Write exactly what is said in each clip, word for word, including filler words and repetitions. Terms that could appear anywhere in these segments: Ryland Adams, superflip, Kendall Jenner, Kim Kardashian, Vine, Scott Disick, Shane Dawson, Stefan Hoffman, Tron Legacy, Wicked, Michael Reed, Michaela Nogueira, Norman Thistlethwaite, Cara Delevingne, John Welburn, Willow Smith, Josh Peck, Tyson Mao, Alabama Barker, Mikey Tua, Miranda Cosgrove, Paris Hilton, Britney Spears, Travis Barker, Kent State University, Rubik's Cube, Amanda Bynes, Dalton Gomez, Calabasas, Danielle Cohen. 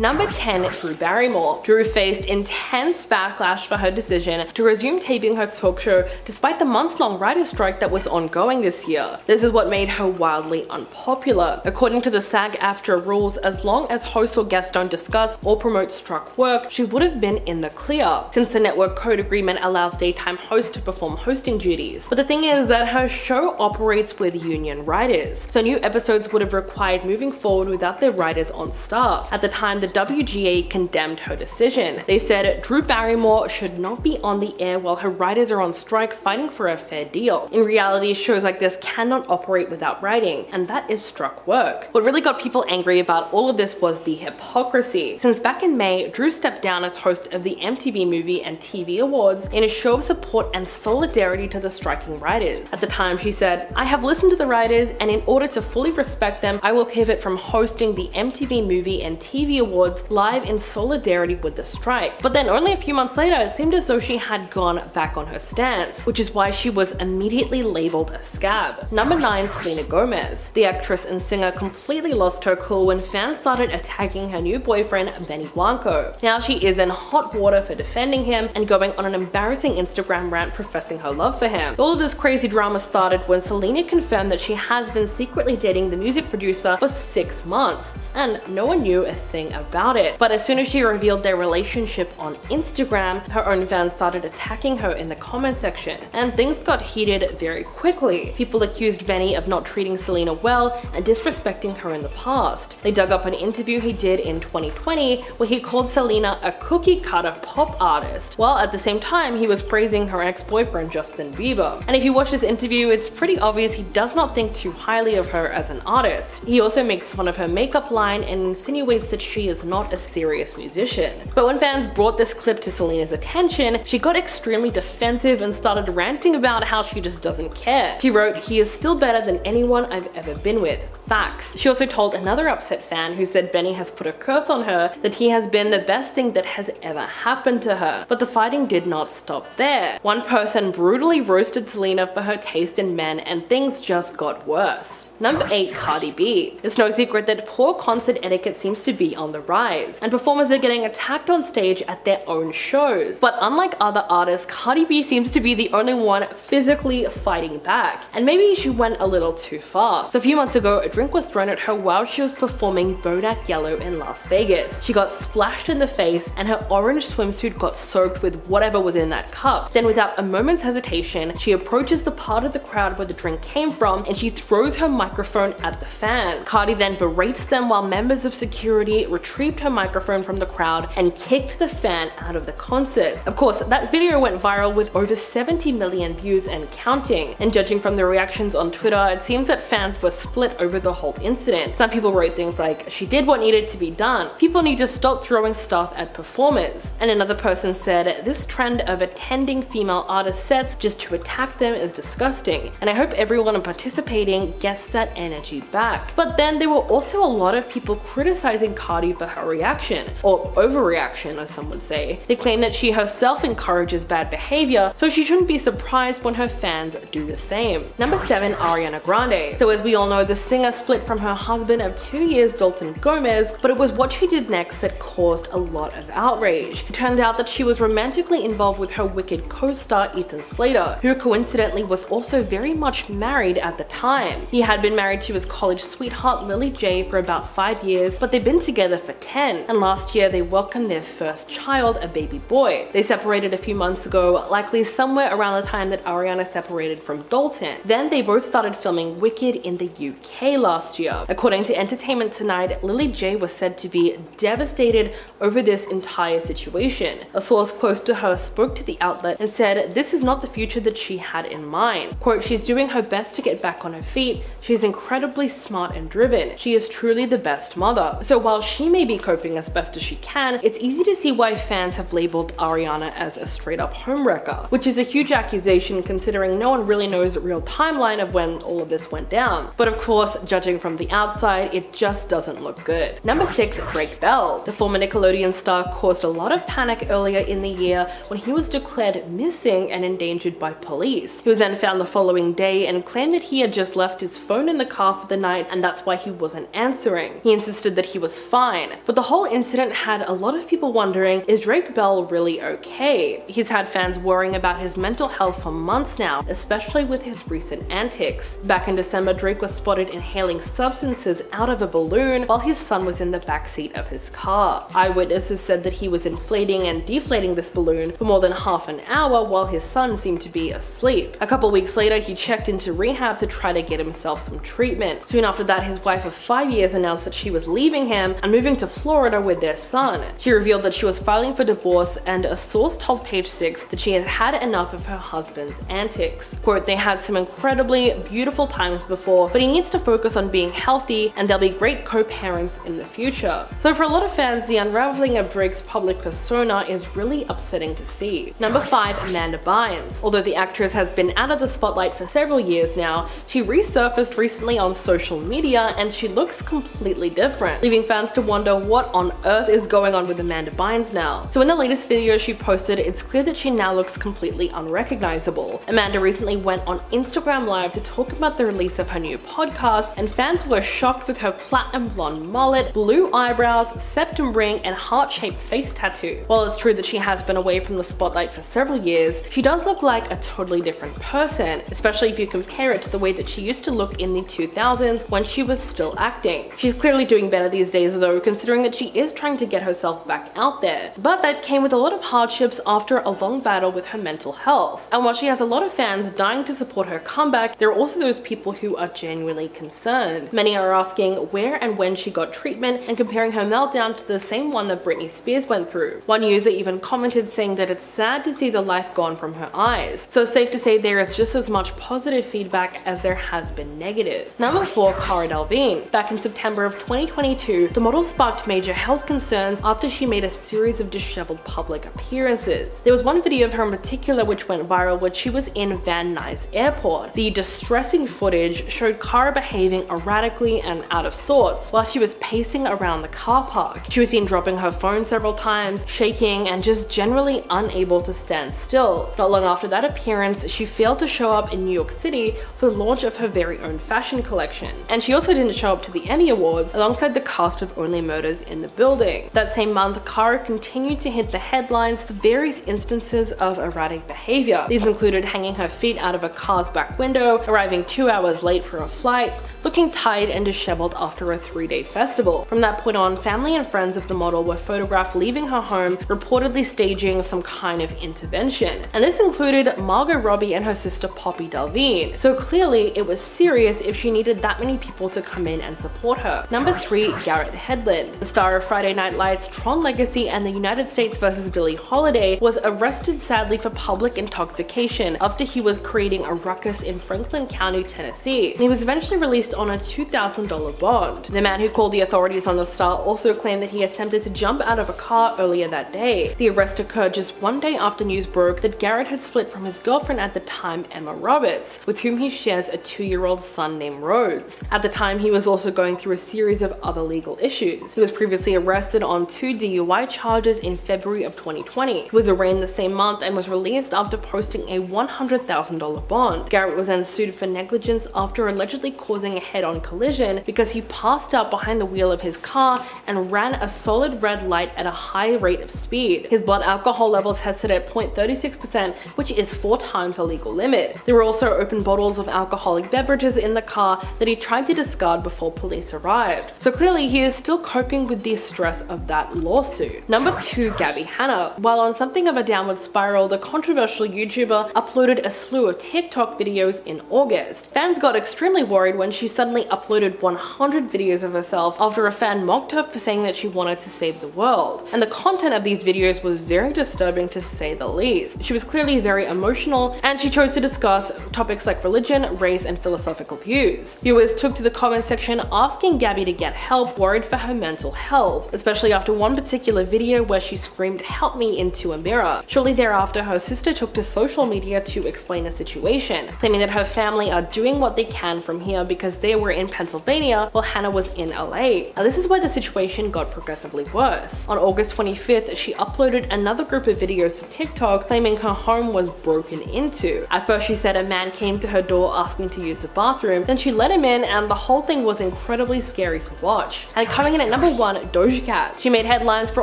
Number ten, Drew Barrymore. Drew faced intense backlash for her decision to resume taping her talk show despite the months-long writer's strike that was ongoing this year. This is what made her wildly unpopular. According to the SAG-A F T R A rules, as long as hosts or guests don't discuss or promote struck work, she would have been in the clear, since the network code agreement allows daytime hosts to perform hosting duties. But the thing is that her show operates with union writers, so new episodes would have required moving forward without their writers on staff. At the time, the W G A condemned her decision. They said Drew Barrymore should not be on the air while her writers are on strike fighting for a fair deal. In reality, shows like this cannot operate without writing, and that is struck work. What really got people angry about all of this was the hypocrisy, since back in May, Drew stepped down as host of the M T V Movie and T V Awards in a show of support and solidarity to the striking writers. At the time, she said, "I have listened to the writers, and in order to fully respect them, I will pivot from hosting the M T V Movie and T V Awards live in solidarity with the strike." But then only a few months later, it seemed as though she had gone back on her stance, which is why she was immediately labeled a scab. Number nine, Selena Gomez. The actress and singer completely lost her cool when fans started attacking her new boyfriend, Benny Blanco. Now she is in hot water for defending him and going on an embarrassing Instagram rant professing her love for him. All of this crazy drama started when Selena confirmed that she has been secretly dating the music producer for six months, and no one knew a thing about it. But as soon as she revealed their relationship on Instagram, her own fans started attacking her in the comment section, and things got heated very quickly. People accused Benny of not treating Selena well and disrespecting her in the past. They dug up an interview he did in twenty twenty where he called Selena a cookie-cutter pop artist, while at the same time he was praising her ex-boyfriend Justin Bieber. And if you watch this interview, it's pretty obvious he does not think too highly of her as an artist. He also makes fun of her makeup line and insinuates that she is not a serious musician. But when fans brought this clip to Selena's attention, she got extremely defensive and started ranting about how she just doesn't care. She wrote, "He is still better than anyone I've ever been with. Facts." She also told another upset fan who said Benny has put a curse on her that he has been the best thing that has ever happened to her. But the fighting did not stop there. One person brutally roasted Selena for her taste in men, and things just got worse. Number eight, Cardi B. It's no secret that poor concert etiquette seems to be on the rise, and performers are getting attacked on stage at their own shows. But unlike other artists, Cardi B seems to be the only one physically fighting back, and maybe she went a little too far. So a few months ago, a drink was thrown at her while she was performing Bodak Yellow in Las Vegas. She got splashed in the face, and her orange swimsuit got soaked with whatever was in that cup. Then without a moment's hesitation, she approaches the part of the crowd where the drink came from, and she throws her microphone microphone at the fan. Cardi then berates them while members of security retrieved her microphone from the crowd and kicked the fan out of the concert. Of course, that video went viral with over seventy million views and counting, and judging from the reactions on Twitter, it seems that fans were split over the whole incident. Some people wrote things like, "She did what needed to be done. People need to stop throwing stuff at performers." And another person said, "This trend of attending female artist sets just to attack them is disgusting, and I hope everyone participating gets that That energy back." But then there were also a lot of people criticizing Cardi for her reaction, or overreaction as some would say. They claim that she herself encourages bad behavior, so she shouldn't be surprised when her fans do the same. Number seven, Ariana Grande. So as we all know, the singer split from her husband of two years, Dalton Gomez, but it was what she did next that caused a lot of outrage. It turned out that she was romantically involved with her Wicked co-star Ethan Slater, who coincidentally was also very much married at the time. He had been married to his college sweetheart Lily Jay for about five years, but they've been together for ten, and last year they welcomed their first child, a baby boy. They separated a few months ago, likely somewhere around the time that Ariana separated from Dalton. Then they both started filming Wicked in the U K last year. According to Entertainment Tonight, Lily Jay was said to be devastated over this entire situation. A source close to her spoke to the outlet and said this is not the future that she had in mind. Quote, "She's doing her best to get back on her feet. She's is incredibly smart and driven. She is truly the best mother." So while she may be coping as best as she can, it's easy to see why fans have labeled Ariana as a straight-up homewrecker, which is a huge accusation considering no one really knows the real timeline of when all of this went down. But of course, judging from the outside, it just doesn't look good. Number six, Drake Bell. The former Nickelodeon star caused a lot of panic earlier in the year when he was declared missing and endangered by police. He was then found the following day and claimed that he had just left his phone in the car for the night and that's why he wasn't answering. He insisted that he was fine, but the whole incident had a lot of people wondering, is Drake Bell really okay? He's had fans worrying about his mental health for months now, especially with his recent antics. Back in December, Drake was spotted inhaling substances out of a balloon while his son was in the backseat of his car. Eyewitnesses said that he was inflating and deflating this balloon for more than half an hour while his son seemed to be asleep. A couple weeks later, he checked into rehab to try to get himself some treatment. Soon after that, his wife of five years announced that she was leaving him and moving to Florida with their son. She revealed that she was filing for divorce, and a source told Page Six that she had had enough of her husband's antics. Quote, "They had some incredibly beautiful times before, but he needs to focus on being healthy and they'll be great co-parents in the future." So for a lot of fans, the unraveling of Drake's public persona is really upsetting to see. Number five, Amanda Bynes. Although the actress has been out of the spotlight for several years now, she resurfaced recently on social media and she looks completely different, leaving fans to wonder what on earth is going on with Amanda Bynes now. So in the latest video she posted, it's clear that she now looks completely unrecognizable. Amanda recently went on Instagram Live to talk about the release of her new podcast, and fans were shocked with her platinum blonde mullet, blue eyebrows, septum ring, and heart-shaped face tattoo. While it's true that she has been away from the spotlight for several years, she does look like a totally different person, especially if you compare it to the way that she used to look in the two thousands when she was still acting. She's clearly doing better these days though, considering that she is trying to get herself back out there. But that came with a lot of hardships after a long battle with her mental health. And while she has a lot of fans dying to support her comeback, there are also those people who are genuinely concerned. Many are asking where and when she got treatment and comparing her meltdown to the same one that Britney Spears went through. One user even commented saying that it's sad to see the life gone from her eyes. So it's safe to say there is just as much positive feedback as there has been negative. Number four, Cara Delevingne. Back in September of twenty twenty-two, the model sparked major health concerns after she made a series of disheveled public appearances. There was one video of her in particular which went viral when she was in Van Nuys Airport. The distressing footage showed Cara behaving erratically and out of sorts while she was pacing around the car park. She was seen dropping her phone several times, shaking, and just generally unable to stand still. Not long after that appearance, she failed to show up in New York City for the launch of her very own fashion collection. And she also didn't show up to the Emmy Awards alongside the cast of Only Murders in the Building. That same month, Cara continued to hit the headlines for various instances of erratic behavior. These included hanging her feet out of a car's back window, arriving two hours late for a flight, looking tired and disheveled after a three-day festival. From that point on, family and friends of the model were photographed leaving her home, reportedly staging some kind of intervention. And this included Margot Robbie and her sister Poppy Delevingne. So clearly it was serious if she needed that many people to come in and support her. Number three, Garrett Hedlund. The star of Friday Night Lights, Tron Legacy, and the United States versus. Billie Holiday was arrested sadly for public intoxication after he was creating a ruckus in Franklin County, Tennessee. And he was eventually released on a two thousand dollar bond. The man who called the authorities on the star also claimed that he attempted to jump out of a car earlier that day. The arrest occurred just one day after news broke that Garrett had split from his girlfriend at the time, Emma Roberts, with whom he shares a two-year-old son named Rhodes. At the time, he was also going through a series of other legal issues. He was previously arrested on two D U I charges in February of twenty twenty. He was arraigned the same month and was released after posting a one hundred thousand dollar bond. Garrett was then sued for negligence after allegedly causing a head-on collision because he passed out behind the wheel of his car and ran a solid red light at a high rate of speed. His blood alcohol levels tested at zero point three six percent, which is four times the legal limit. There were also open bottles of alcoholic beverages in the car that he tried to discard before police arrived. So clearly he is still coping with the stress of that lawsuit. Number two, Gabby Hanna. While on something of a downward spiral, the controversial YouTuber uploaded a slew of TikTok videos in August. Fans got extremely worried when she suddenly uploaded one hundred videos of herself after a fan mocked her for saying that she wanted to save the world. And the content of these videos was very disturbing to say the least. She was clearly very emotional and she chose to discuss topics like religion, race, and philosophical views. Viewers took to the comment section asking Gabby to get help, worried for her mental health, especially after one particular video where she screamed "help me" into a mirror. Shortly thereafter, her sister took to social media to explain the situation, claiming that her family are doing what they can from here because they were in Pennsylvania while Hanna was in L A. Now this is where the situation got progressively worse. On August twenty-fifth, she uploaded another group of videos to TikTok claiming her home was broken into. At first she said a man came to her door asking to use the bathroom, then she let him in, and the whole thing was incredibly scary to watch. And coming in at number one, Doja Cat. She made headlines for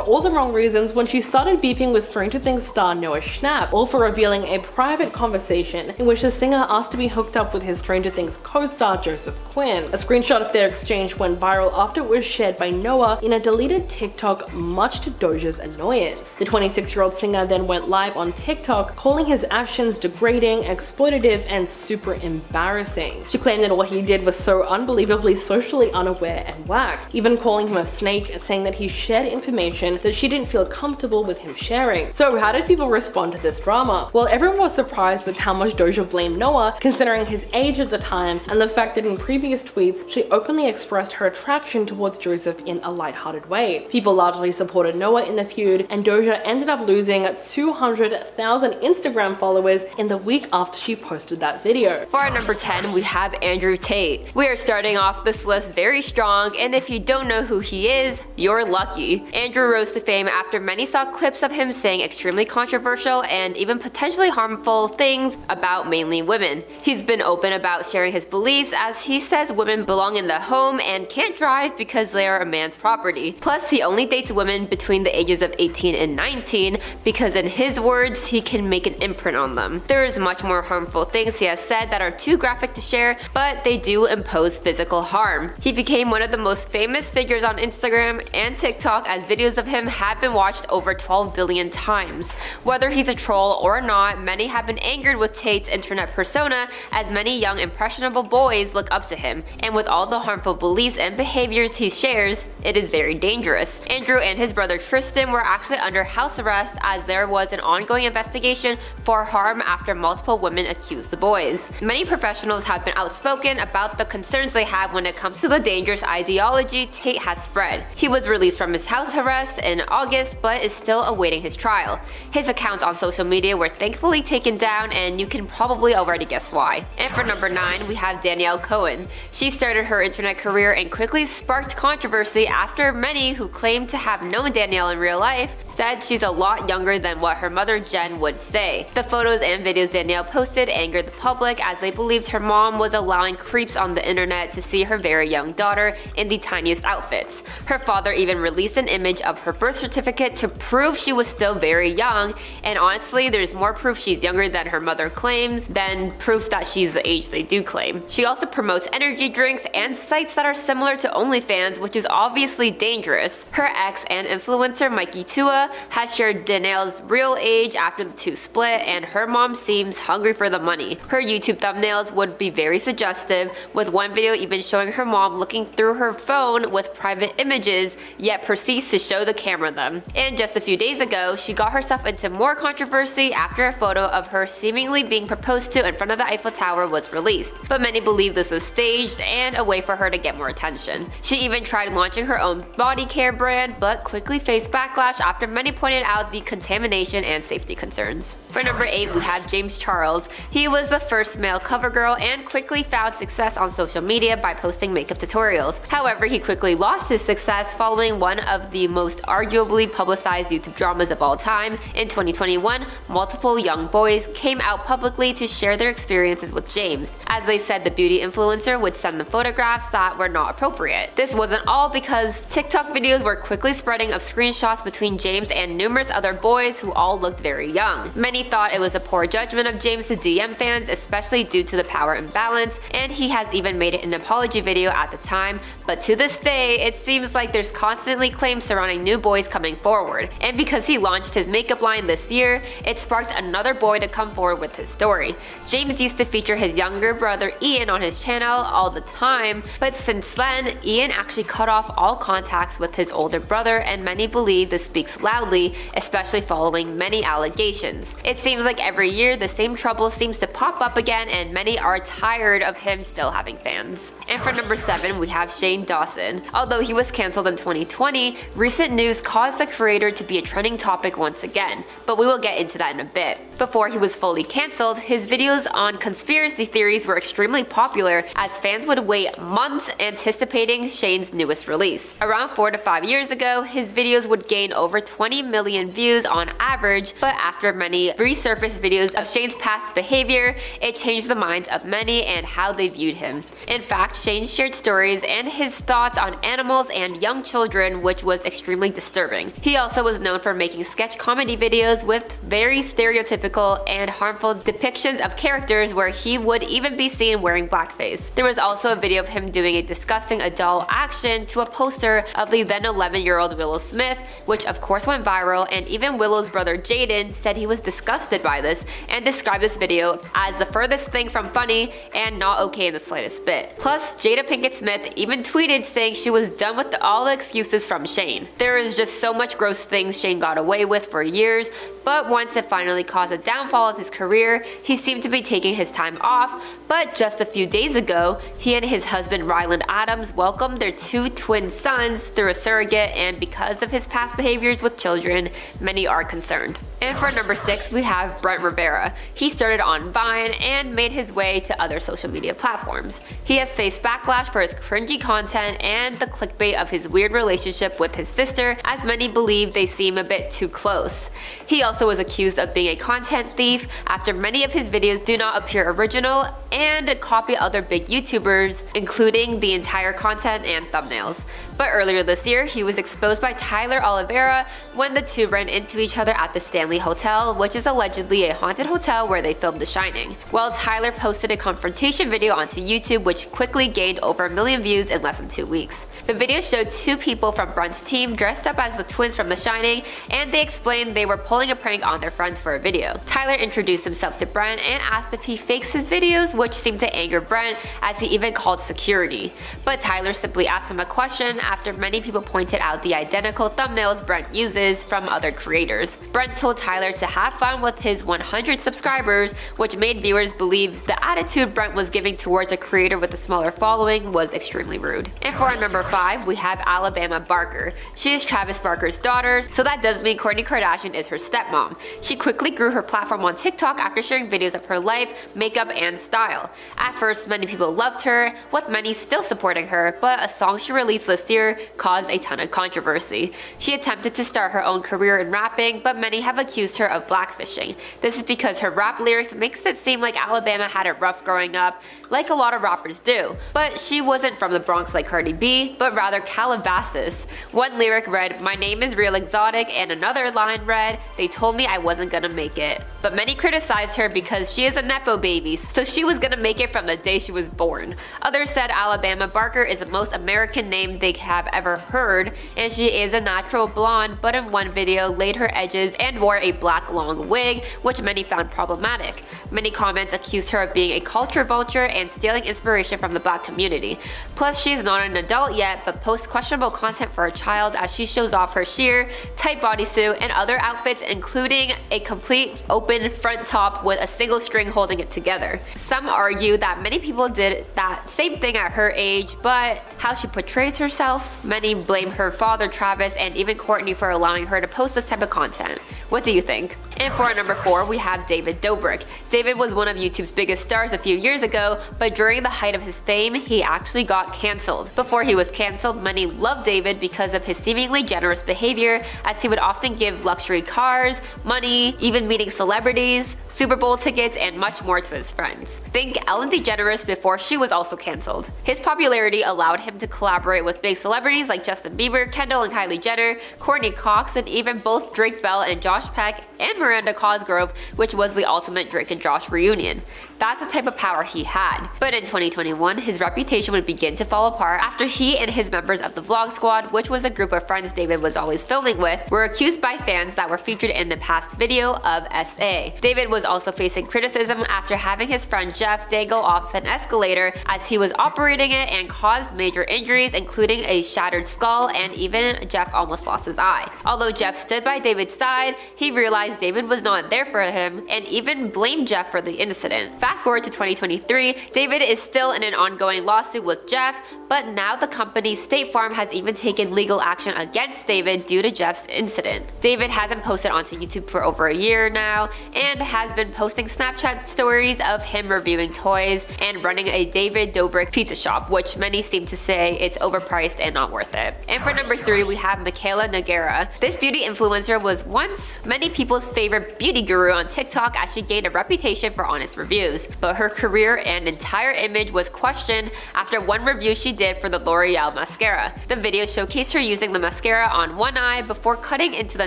all the wrong reasons when she started beefing with Stranger Things star Noah Schnapp, all for revealing a private conversation in which the singer asked to be hooked up with his Stranger Things co-star Joseph Quinn. A screenshot of their exchange went viral after it was shared by Noah in a deleted TikTok, much to Doja's annoyance. The twenty-six-year-old singer then went live on TikTok, calling his actions degrading, exploitative, and super embarrassing. She claimed that what he did was so unbelievably socially unaware and whack, even calling him a snake and saying that he shared information that she didn't feel comfortable with him sharing. So how did people respond to this drama? Well, everyone was surprised with how much Doja blamed Noah, considering his age at the time and the fact that in previous tweets she openly expressed her attraction towards Joseph in a lighthearted way. People largely supported Noah in the feud, and Doja ended up losing two hundred thousand Instagram followers in the week after she posted that video. For our number ten, we have Andrew Tate. We are starting off this list very strong, and if you don't know who he is, you're lucky. Andrew rose to fame after many saw clips of him saying extremely controversial and even potentially harmful things about mainly women. He's been open about sharing his beliefs, as he says women belong in the home and can't drive because they are a man's property. Plus, he only dates women between the ages of eighteen and nineteen because, in his words, he can make an imprint on them. There is much more harmful things he has said that are too graphic to share, but they do impose physical harm. He became one of the most famous figures on Instagram and TikTok, as videos of him have been watched over twelve billion times. Whether he's a troll or not, many have been angered with Tate's internet persona, as many young impressionable boys look up to him, and with all the harmful beliefs and behaviors he shares, it is very dangerous. Andrew and his brother Tristan were actually under house arrest, as there was an ongoing investigation for harm after multiple women accused the boys. Many professionals have been outspoken about the concerns they have when it comes to the dangerous ideology Tate has spread. He was released from his house arrest in August, but is still awaiting his trial. His accounts on social media were thankfully taken down, and you can probably already guess why. And for number nine, we have Danielle Cohen. She started her internet career and quickly sparked controversy after many who claimed to have known Danielle in real life said she's a lot younger than what her mother Jen would say. The photos and videos Danielle posted angered the public, as they believed her mom was allowing creeps on the internet to see her very young daughter in the tiniest outfits. Her father even released an image of her birth certificate to prove she was still very young, and honestly, there's more proof she's younger than her mother claims than proof that she's the age they do claim. She also promotes energy drinks and sites that are similar to OnlyFans, which is obviously dangerous. Her ex and influencer Mikey Tua has shared Danielle's real age after the two split, and her mom seems hungry for the money. Her YouTube thumbnails would be very suggestive, with one video even showing her mom looking through her phone with private images, yet proceeds to show the camera them. And just a few days ago, she got herself into more controversy after a photo of her seemingly being proposed to in front of the Eiffel Tower was released, but many believe this was staged and a way for her to get more attention. She even tried launching her own body care brand, but quickly faced backlash after many pointed out the contamination and safety concerns. For number eight, we have James Charles. He was the first male cover girl and quickly found success on social media by posting makeup tutorials. However, he quickly lost his success following one of the most arguably publicized YouTube dramas of all time. In twenty twenty-one, multiple young boys came out publicly to share their experiences with James, as they said the beauty influencer would send them photographs that were not appropriate. This wasn't all, because TikTok videos were quickly spreading of screenshots between James and numerous other boys who all looked very young. Many thought it was a poor judgment of James to D M fans, especially due to the power imbalance, and he has even made an apology video at the time, but to this day, it seems like there's constantly claims surrounding new boys coming forward. And because he launched his makeup line this year, it sparked another boy to come forward with his story. James used to feature his younger brother Ian on his channel all the time, but since then, Ian actually cut off all contacts with his older brother, and many believe this speaks loudly, especially following many allegations. It seems like every year the same trouble seems to pop up again, and many are tired of him still having fans. And for number seven, we have Shane Dawson. Although he was cancelled in twenty twenty, recent news caused the creator to be a trending topic once again, but we will get into that in a bit. Before he was fully cancelled, his videos on conspiracy theories were extremely popular as fans would wait months anticipating Shane's newest release. Around four to five years ago, his videos would gain over twenty million views on average, but after many resurfaced videos of Shane's past behavior, it changed the minds of many and how they viewed him. In fact, Shane shared stories and his thoughts on animals and young children, which was extremely disturbing. He also was known for making sketch comedy videos with very stereotypical and harmful depictions of characters, where he would even be seen wearing blackface. There was also a video of him doing a disgusting adult action to a poster of the then eleven year old Willow Smith, which of course went viral, and even Willow's brother Jaden said he was disgusted by this and described this video as the furthest thing from funny and not okay in the slightest bit. Plus, Jada Pinkett Smith even tweeted saying she was done with the, all the excuses from Shane. There is just so much gross things Shane got away with for years, but once it finally caused a downfall of his career, he seemed to be taking his time off, but just a few days ago, he and his husband Ryland Adams welcomed their two twin sons through a surrogate, and because of his past behaviors with children, many are concerned. And for number six, we have Brent Rivera. He started on Vine and made his way to other social media platforms. He has faced backlash for his cringy content and the clickbait of his weird relationship with his sister, as many believe they seem a bit too close. He also was accused of being a content thief after many of his videos do not appear original and copy other big YouTubers, including the entire content and thumbnails. But earlier this year, he was exposed by Tyler Oliveira when the two ran into each other at the Stanley Hotel, which is allegedly a haunted hotel where they filmed The Shining. Well, Tyler posted a confrontation video onto YouTube, which quickly gained over a million views in less than two weeks. The video showed two people from Brent's team dressed up as the twins from The Shining, and they explained they were pulling a prank on their friends for a video. Tyler introduced himself to Brent and asked if he fakes his videos, which seemed to anger Brent, as he even called security. But Tyler simply asked him a question after many people pointed out the identical thumbnails Brent uses from other creators. Brent told Tyler to have fun with his one hundred subscribers, which made viewers believe the attitude Brent was giving towards a creator with a smaller following was extremely rude. And for our number five, we have Alabama Barker. She is Travis Barker's daughter, so that does mean Kourtney Kardashian is her stepmom. She quickly grew her platform on TikTok after sharing videos of her life, makeup, and style. At first, many people loved her, with many still supporting her, but a song she released this year caused a ton of controversy. She attempted to start her own career in rapping, but many have accused her of blackfishing. This is because her rap lyrics makes it seem like Alabama had it rough growing up, like a lot of rappers do. But she wasn't from the Bronx like Cardi B, but rather Calabasas. One lyric read, "My name is real exotic," and another line read, "They told me I wasn't gonna make it." But many criticized her because she is a nepo baby, so she was gonna make it from the day she was born. Others said Alabama Barker is the most American name they have ever heard, and she is a natural blonde, but in one video laid her edges and wore a black long wig, which many found problematic. Many comments accused her of being a culture vulture and stealing inspiration from the black community. Plus, she's not an adult yet, but posts questionable content for a child as she shows off her sheer, tight bodysuit, and other outfits, including a complete open front top with a single string holding it together. Some argue that many people did that same thing at her age, but how she portrays herself, many blame her father Travis and even Kourtney for allowing her to post this type of content. What do you think? And for our number four, we have David Dobrik. David was one of YouTube's biggest stars a few years ago, but during the height of his fame, he actually got cancelled. Before he was cancelled, many loved David because of his seemingly generous behavior, as he would often give luxury cars, money, even meeting celebrities, Super Bowl tickets, and much more to his friends. Think Ellen DeGeneres before she was also cancelled. His popularity allowed him to collaborate with big celebrities like Justin Bieber, Kendall and Kylie Jenner, Courtney Cox, and even both Drake Bell and Josh Peck and Miranda Cosgrove, which was the ultimate Drake and Josh reunion. That's the type of power he had. But in twenty twenty-one, his reputation would begin to fall apart after he and his members of the Vlog Squad, which was a group of friends David was always filming with, were accused by fans that were featured in the past video of S A. David was also facing criticism after having his friend Jeff dangle off an escalator as he was operating it and caused major injuries, including a shattered skull, and even Jeff almost lost his eye. Although Jeff stood by David's side, he realized David was not there for him and even blamed Jeff for the incident. Fast forward to twenty twenty-three, David is still in an ongoing lawsuit with Jeff, but now the company State Farm has even taken legal action against David due to Jeff's incident. David hasn't posted onto YouTube for over a year now and has been posting Snapchat stories of him reviewing toys and running a David Dobrik pizza shop, which many seem to say it's overpriced and not worth it. And for number three, we have Michaela Nogueira. This beauty influencer was once many people's favorite beauty guru on TikTok as she gained a reputation for honest reviews, but her career and entire image was questioned after one review she did for the L'Oreal mascara. The video showcased her using the mascara on one eye before cutting into the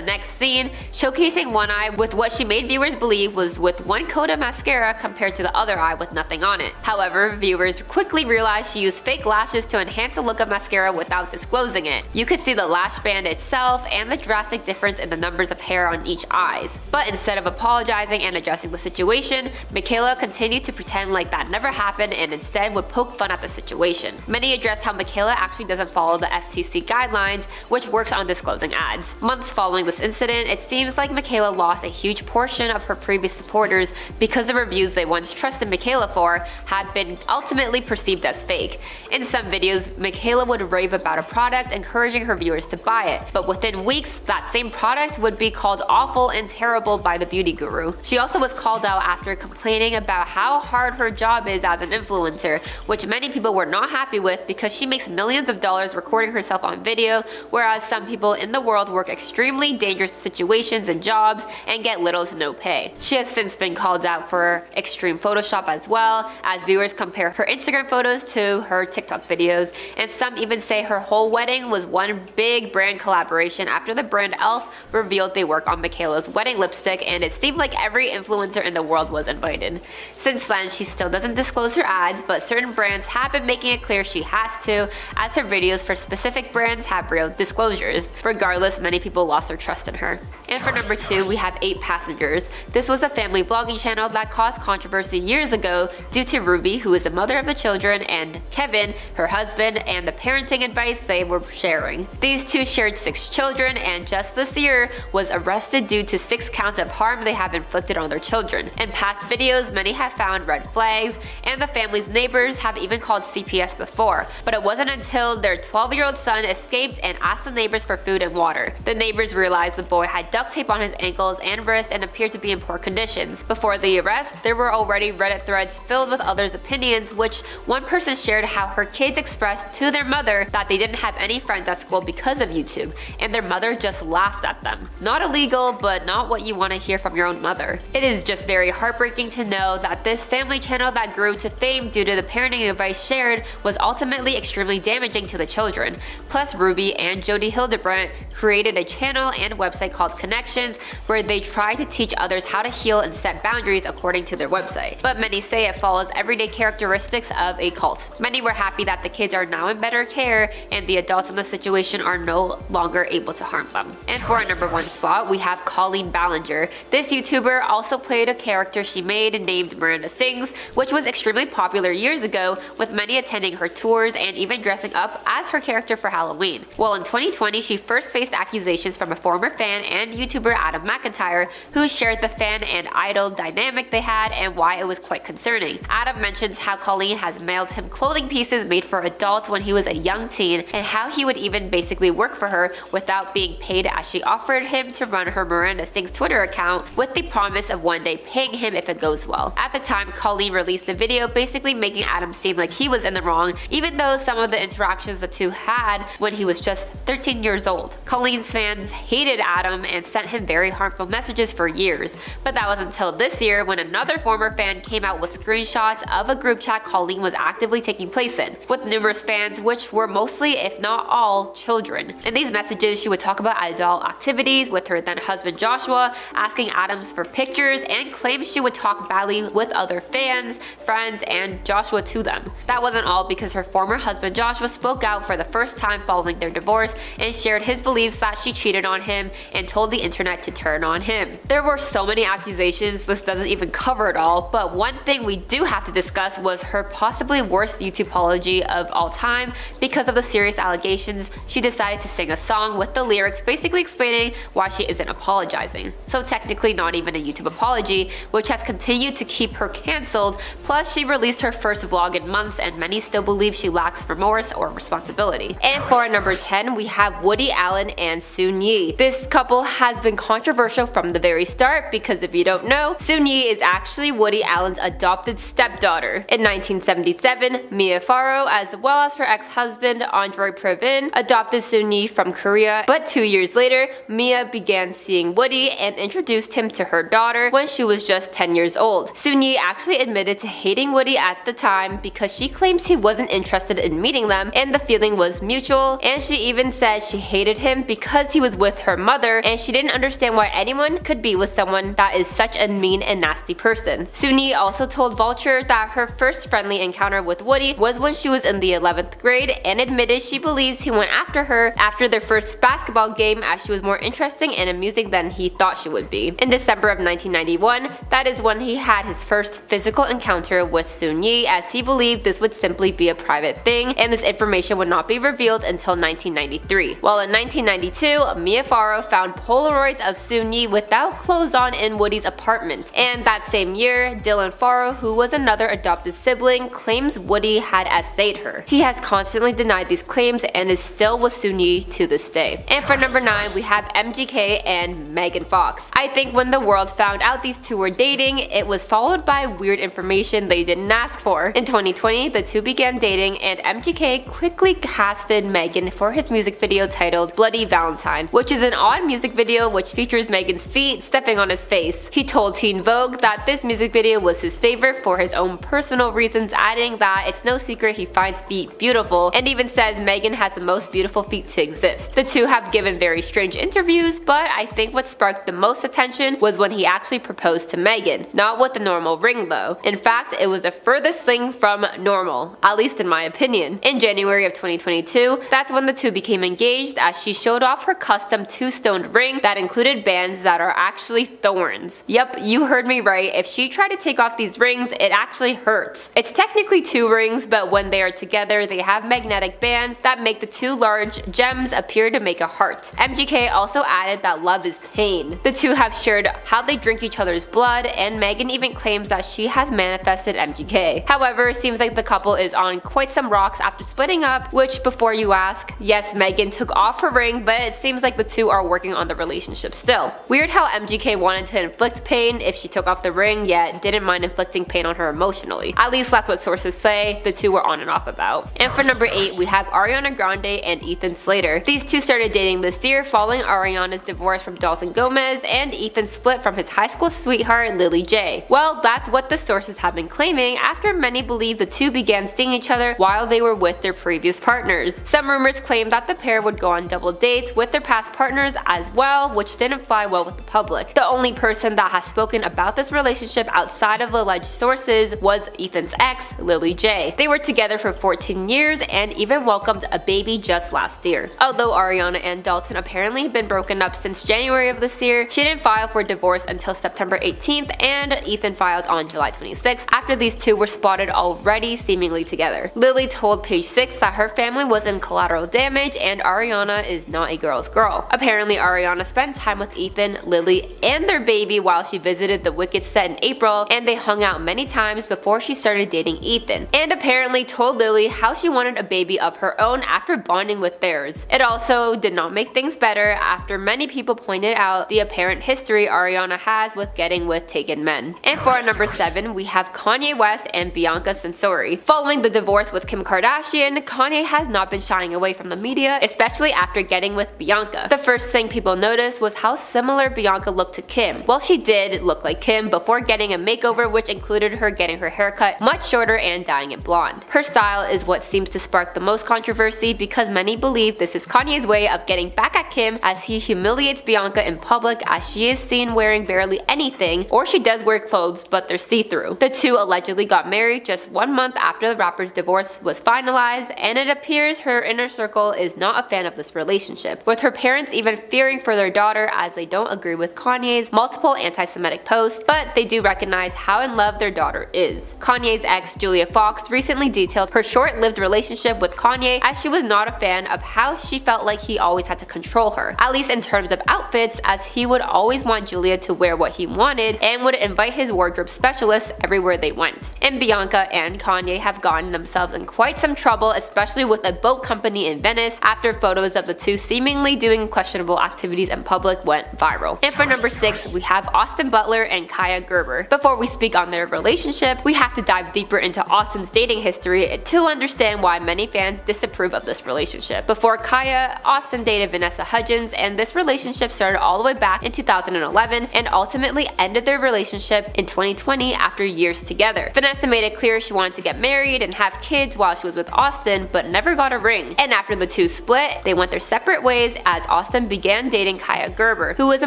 next scene, showcasing one eye with what she made viewers believe was with one coat of mascara compared to the other eye with nothing on it. However, viewers quickly realized she used fake lashes to enhance the look of mascara without disclosing it. You could see the lash band itself and the drastic difference in the numbers of hair on each eyes. But instead of apologizing and addressing the situation, Michaela continued to pretend like that never happened and instead would poke fun at the situation. Many addressed how Michaela actually doesn't follow the F T C guidelines, which works on disclosing ads. Months following this incident, it seems like Michaela lost a huge portion of her previous supporters because the reviews they once trusted Michaela for had been ultimately perceived as fake. In some videos, Michaela would rave about a product, encouraging her viewers to buy it, but within weeks, that same product would be called awful and terrible by the beauty guru. She also was called out after complaining about how hard her job is as an influencer, which many people were not happy with because she makes millions of dollars recording herself on video, whereas some people in the world work extremely dangerous situations and jobs and get little to no pay. She has since been called out for extreme Photoshop as well, as viewers compare her Instagram photos to her TikTok videos, and some even say her whole wedding was one big brand collaboration after the brand Elf revealed they work on Michaela's wedding lipstick, and it seemed like every influencer in the world was invited. Since then, she still doesn't disclose her ads, but certain brands have been making it clear she has to, as her videos for specific brands have real disclosures. Regardless, many people lost their trust in her. And for number two, we have Eight Passengers. This was a family vlogging channel that caused controversy years ago due to Ruby, who is the mother of the children, and Kevin, her husband, and the parenting advice they were sharing. These two shared six children, and just this year was arrested due to six counts of harm they have inflicted on their children. In past videos, many have found red flags, and the family's neighbors have even called C P S before, but it wasn't until their twelve-year-old son escaped and asked the neighbors for food and water. The neighbors realized the boy had duct tape on his ankles and wrists and appeared to be in poor conditions. Before the arrest, there were already Reddit threads filled with others' opinions, which one person shared how her kids expressed to their mother that they didn't have any friends at school because of YouTube, and their mother just laughed at them. Not illegal, but not what you want to hear from your own mother. It is just very heartbreaking to know that this family channel that grew to fame due to the parenting advice shared was ultimately extremely damaging to the children. Plus, Ruby and Jody Hildebrandt created a channel and website called Connections, where they try to teach others how to heal and set boundaries according to their website. But many say it follows everyday characteristics of a cult. Many were happy that the kids are now in better care and the adults in the situation are no longer able to harm them. And for our number one spot, we have Colleen Ballinger. This YouTuber also played a character she made named Miranda Sings, which was extremely popular years ago, with many attending her tours and even dressing up as her character for Halloween. Well, in twenty twenty, she first faced accusations from a former fan and YouTuber Adam McIntyre, who shared the fan and idol dynamic they had and why it was quite concerning. Adam mentions how Colleen has mailed him clothing pieces made for adults when he was a young teen, and how he would even basically work for her without being paid, as she offered him to run her Miranda Sings Twitter account with the promise of one day paying him if it goes well. At the time, Colleen released a video basically making Adam seem like he was in the wrong, even though some of the interactions the two had when he was just thirteen years old. Colleen's fans hated Adam and sent him very harmful messages for years, but that was until this year when another former fan came out with screenshots of a group chat Colleen was actively taking place in, with numerous fans, which were mostly, if not all, children. In these messages, she would talk about adult activities with her then husband Joshua, asking Adams for pictures, and claims she would talk badly with other fans, friends, and Joshua to them. That wasn't all, because her former husband Joshua spoke out for the first time following their divorce and shared his beliefs that she cheated on him and told the internet to turn on him. There were so many accusations, this doesn't even cover it all, but one thing we do have to discuss was her possibly worst YouTube apology of all time. Because of the serious allegations, she decided to sing a song with the lyrics lyrics basically explaining why she isn't apologizing. So technically not even a YouTube apology, which has continued to keep her cancelled. Plus, she released her first vlog in months and many still believe she lacks remorse or responsibility. And for number ten, we have Woody Allen and Soon Yi. This couple has been controversial from the very start because if you don't know, Soon Yi is actually Woody Allen's adopted stepdaughter. In nineteen seventy-seven, Mia Farrow, as well as her ex-husband Andre Previn, adopted Soon Yi from Korea, but two years later, Mia began seeing Woody and introduced him to her daughter when she was just ten years old. Soon Yi actually admitted to hating Woody at the time because she claims he wasn't interested in meeting them and the feeling was mutual, and she even said she hated him because he was with her mother and she didn't understand why anyone could be with someone that is such a mean and nasty person. Soon Yi also told Vulture that her first friendly encounter with Woody was when she was in the eleventh grade and admitted she believes he went after her after their first basketball game as she was more interesting and amusing than he thought she would be. In December of nineteen ninety-one, that is when he had his first physical encounter with Soon Yi, as he believed this would simply be a private thing and this information would not be revealed until nineteen ninety-three. While in nineteen ninety-two, Mia Farrow found Polaroids of Soon Yi without clothes on in Woody's apartment, and that same year, Dylan Farrow, who was another adopted sibling, claims Woody had assayed her. He has constantly denied these claims and is still with Soon Yi to this day. And for number nine, we have M G K and Megan Fox. I think when the world found out these two were dating, it was followed by weird information they didn't ask for. In twenty twenty, the two began dating and M G K quickly casted Megan for his music video titled Bloody Valentine, which is an odd music video which features Megan's feet stepping on his face. He told Teen Vogue that this music video was his favorite for his own personal reasons, adding that it's no secret he finds feet beautiful, and even says Megan has the most beautiful feet to exist. The two have given very strange interviews, but I think what sparked the most attention was when he actually proposed to Megan, not with the normal ring though. In fact, it was the furthest thing from normal, at least in my opinion. In January of twenty twenty-two, that's when the two became engaged, as she showed off her custom two-stoned ring that included bands that are actually thorns. Yep, you heard me right, if she tried to take off these rings, it actually hurts. It's technically two rings, but when they are together, they have magnetic bands that make the two large gems appear to make a heart. M G K also added that love is pain. The two have shared how they drink each other's blood, and Megan even claims that she has manifested M G K. However, it seems like the couple is on quite some rocks after splitting up, which, before you ask, yes, Megan took off her ring, but it seems like the two are working on the relationship still. Weird how M G K wanted to inflict pain if she took off the ring, yet didn't mind inflicting pain on her emotionally. At least that's what sources say the two were on and off about. And for number eight, we have Ariana Grande and Ethan Slater. These two started dating this year following Ariana's divorce from Dalton Gomez and Ethan's split from his high school sweetheart Lily Jay. Well, that's what the sources have been claiming after many believe the two began seeing each other while they were with their previous partners. Some rumors claim that the pair would go on double dates with their past partners as well, which didn't fly well with the public. The only person that has spoken about this relationship outside of alleged sources was Ethan's ex, Lily Jay. They were together for fourteen years and even welcomed a baby just last year. Although Ariana and Dalton apparently have been broken up since January of this year, she didn't file for divorce until September eighteenth, and Ethan filed on July twenty-sixth after these two were spotted already seemingly together. Lily told Page Six that her family was in collateral damage and Ariana is not a girl's girl. Apparently, Ariana spent time with Ethan, Lily, and their baby while she visited the Wicked set in April, and they hung out many times before she started dating Ethan, and apparently told Lily how she wanted a baby of her own after bonding with theirs. It also did not make things better after many people pointed out the apparent history Ariana has with getting with taken men. And for our number seven, we have Kanye West and Bianca Sensori. Following the divorce with Kim Kardashian, Kanye has not been shying away from the media, especially after getting with Bianca. The first thing people noticed was how similar Bianca looked to Kim. Well, she did look like Kim before getting a makeover, which included her getting her haircut much shorter and dyeing it blonde. Her style is what seems to spark the most controversy because many believe this is Kanye's way of getting back at Kim, as he humiliates Bianca in public as she is seen wearing barely anything, or she does wear clothes but they're see-through. The two allegedly got married just one month after the rapper's divorce was finalized, and it appears her inner circle is not a fan of this relationship, with her parents even fearing for their daughter as they don't agree with Kanye's multiple anti-Semitic posts, but they do recognize how in love their daughter is. Kanye's ex, Julia Fox, recently detailed her short-lived relationship with Kanye as she was not a fan of how she felt like he always had to to control her, at least in terms of outfits, as he would always want Julia to wear what he wanted and would invite his wardrobe specialists everywhere they went. And Bianca and Kanye have gotten themselves in quite some trouble, especially with a boat company in Venice, after photos of the two seemingly doing questionable activities in public went viral. And for number six, we have Austin Butler and Kaia Gerber. Before we speak on their relationship, we have to dive deeper into Austin's dating history to understand why many fans disapprove of this relationship. Before Kaia, Austin dated Vanessa Hudgens, and this relationship started all the way back in two thousand eleven and ultimately ended their relationship in twenty twenty after years together. Vanessa made it clear she wanted to get married and have kids while she was with Austin, but never got a ring. And after the two split, they went their separate ways as Austin began dating Kaia Gerber, who is a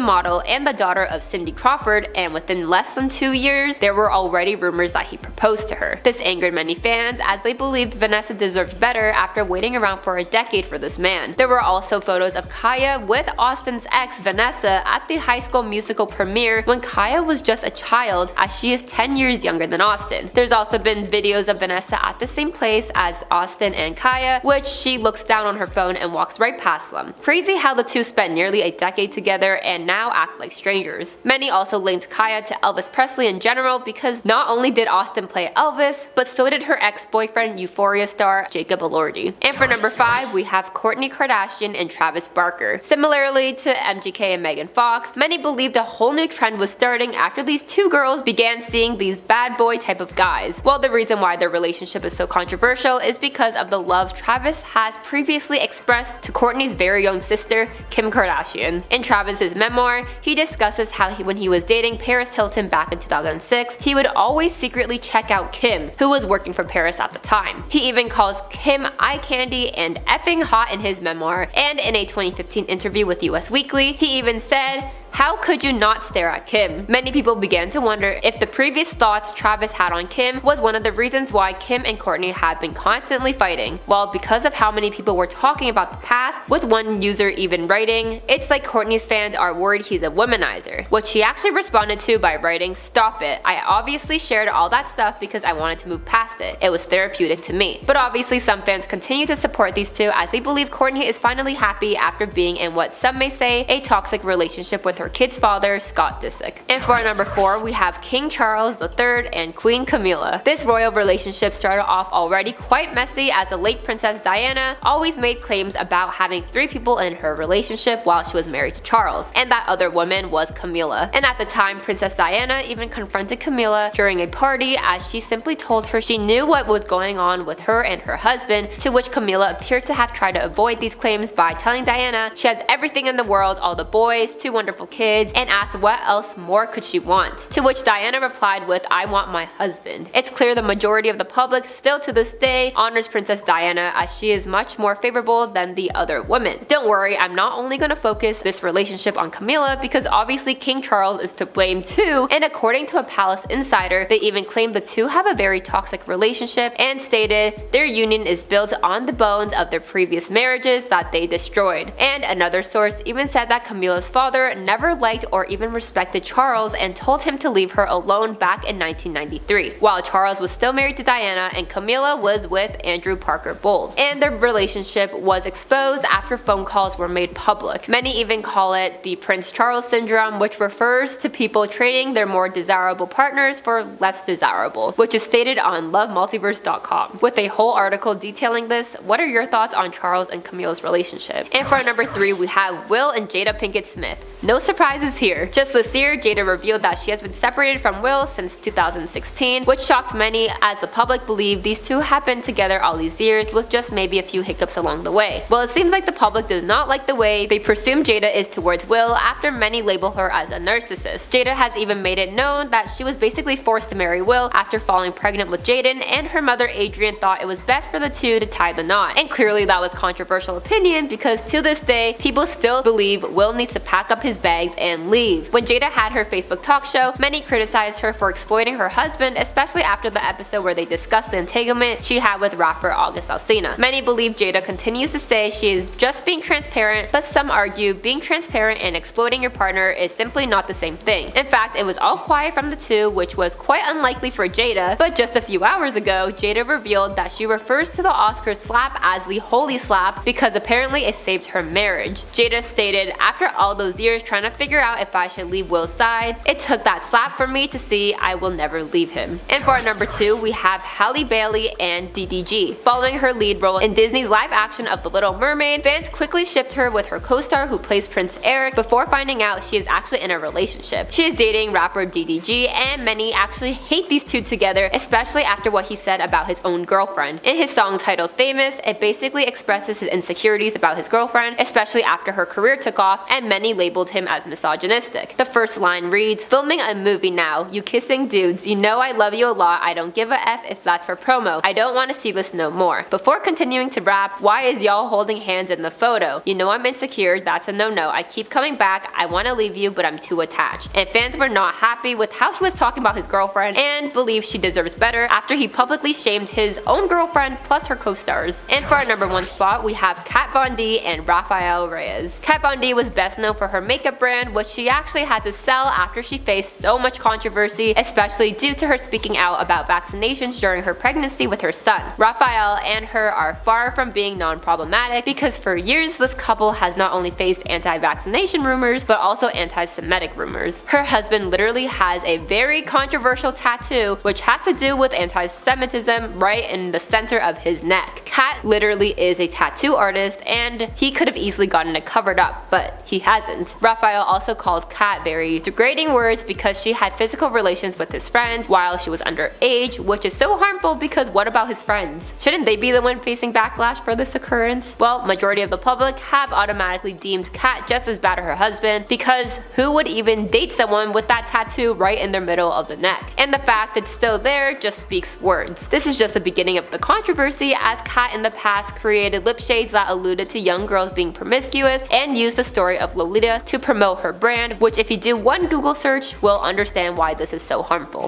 model and the daughter of Cindy Crawford, and within less than two years, there were already rumors that he proposed to her. This angered many fans as they believed Vanessa deserved better after waiting around for a decade for this man. There were also photos of Kaia with Austin's ex Vanessa at the High School Musical premiere when Kaia was just a child, as she is ten years younger than Austin. There's also been videos of Vanessa at the same place as Austin and Kaia, which she looks down on her phone and walks right past them. Crazy how the two spent nearly a decade together and now act like strangers. Many also linked Kaia to Elvis Presley in general, because not only did Austin play Elvis, but so did her ex-boyfriend Euphoria star Jacob Elordi. And for number five, we have Kourtney Kardashian and Travis Barker. Similarly to M G K and Megan Fox, many believed a whole new trend was starting after these two girls began seeing these bad boy type of guys. Well, the reason why their relationship is so controversial is because of the love Travis has previously expressed to Kourtney's very own sister, Kim Kardashian. In Travis's memoir, he discusses how he, when he was dating Paris Hilton back in two thousand six, he would always secretly check out Kim, who was working for Paris at the time. He even calls Kim eye candy and effing hot in his memoir, and in a twenty fifteen interview with U S Weekly, he even said, "How could you not stare at Kim?" Many people began to wonder if the previous thoughts Travis had on Kim was one of the reasons why Kim and Kourtney had been constantly fighting. Well, because of how many people were talking about the past, with one user even writing, "It's like Kourtney's fans are worried he's a womanizer," which he actually responded to by writing, "Stop it. I obviously shared all that stuff because I wanted to move past it. It was therapeutic to me." But obviously some fans continue to support these two as they believe Kourtney is finally happy after being in what some may say a toxic relationship with her kid's father, Scott Disick. And for our number four, we have King Charles the third and Queen Camilla. This royal relationship started off already quite messy, as the late Princess Diana always made claims about having three people in her relationship while she was married to Charles, and that other woman was Camilla. And at the time, Princess Diana even confronted Camilla during a party, as she simply told her she knew what was going on with her and her husband, to which Camilla appeared to have tried to avoid these claims by telling Diana she has everything in the world, all the boys, two wonderful kids, kids and asked what else more could she want, to which Diana replied with, "I want my husband." It's clear the majority of the public still to this day honors Princess Diana, as she is much more favorable than the other woman. Don't worry, I'm not only going to focus this relationship on Camilla, because obviously King Charles is to blame too, and according to a Palace insider, they even claim the two have a very toxic relationship and stated their union is built on the bones of their previous marriages that they destroyed. And another source even said that Camilla's father never liked or even respected Charles and told him to leave her alone back in nineteen ninety-three, while Charles was still married to Diana and Camilla was with Andrew Parker Bowles. And their relationship was exposed after phone calls were made public. Many even call it the Prince Charles syndrome, which refers to people trading their more desirable partners for less desirable, which is stated on love multiverse dot com with a whole article detailing this. What are your thoughts on Charles and Camilla's relationship? And for our number three, we have Will and Jada Pinkett Smith. No surprises here. Just this year, Jada revealed that she has been separated from Will since two thousand sixteen, which shocked many as the public believed these two have been together all these years with just maybe a few hiccups along the way. Well, it seems like the public does not like the way they presume Jada is towards Will after many label her as a narcissist. Jada has even made it known that she was basically forced to marry Will after falling pregnant with Jaden, and her mother Adrian thought it was best for the two to tie the knot. And clearly that was a controversial opinion, because to this day, people still believe Will needs to pack up his bag bags and leave. When Jada had her Facebook talk show, many criticized her for exploiting her husband, especially after the episode where they discussed the entanglement she had with rapper August Alsina. Many believe Jada continues to say she is just being transparent, but some argue being transparent and exploiting your partner is simply not the same thing. In fact, it was all quiet from the two, which was quite unlikely for Jada, but just a few hours ago, Jada revealed that she refers to the Oscars slap as the holy slap because apparently it saved her marriage. Jada stated, "After all those years trying to figure out if I should leave Will's side, it took that slap for me to see I will never leave him." And for our number two, we have Halle Bailey and D D G. Following her lead role in Disney's live action of The Little Mermaid, fans quickly shipped her with her co-star who plays Prince Eric before finding out she is actually in a relationship. She is dating rapper D D G, and many actually hate these two together, especially after what he said about his own girlfriend. In his song titled Famous, it basically expresses his insecurities about his girlfriend, especially after her career took off, and many labeled him as misogynistic. The first line reads, "Filming a movie now, you kissing dudes, you know I love you a lot, I don't give a F if that's for promo, I don't want to see this no more." Before continuing to rap, "Why is y'all holding hands in the photo? You know I'm insecure, that's a no-no, I keep coming back, I want to leave you but I'm too attached." And fans were not happy with how he was talking about his girlfriend and believe she deserves better after he publicly shamed his own girlfriend plus her co-stars. And for our number one spot, we have Kat Von D and Rafael Reyes. Kat Von D was best known for her makeup brand, which she actually had to sell after she faced so much controversy, especially due to her speaking out about vaccinations during her pregnancy with her son. Rafael and her are far from being non-problematic because for years this couple has not only faced anti-vaccination rumors but also anti-Semitic rumors. Her husband literally has a very controversial tattoo which has to do with anti-Semitism right in the center of his neck. Kat literally is a tattoo artist and he could have easily gotten it covered up, but he hasn't. Rafael also called Kat very degrading words because she had physical relations with his friends while she was underage, which is so harmful because what about his friends? Shouldn't they be the one facing backlash for this occurrence? Well, majority of the public have automatically deemed Kat just as bad as her husband because who would even date someone with that tattoo right in the middle of the neck? And the fact it's still there just speaks words. This is just the beginning of the controversy as Kat in the past created lip shades that alluded to young girls being promiscuous and used the story of Lolita to promote her brand, which if you do one Google search will understand why this is so harmful.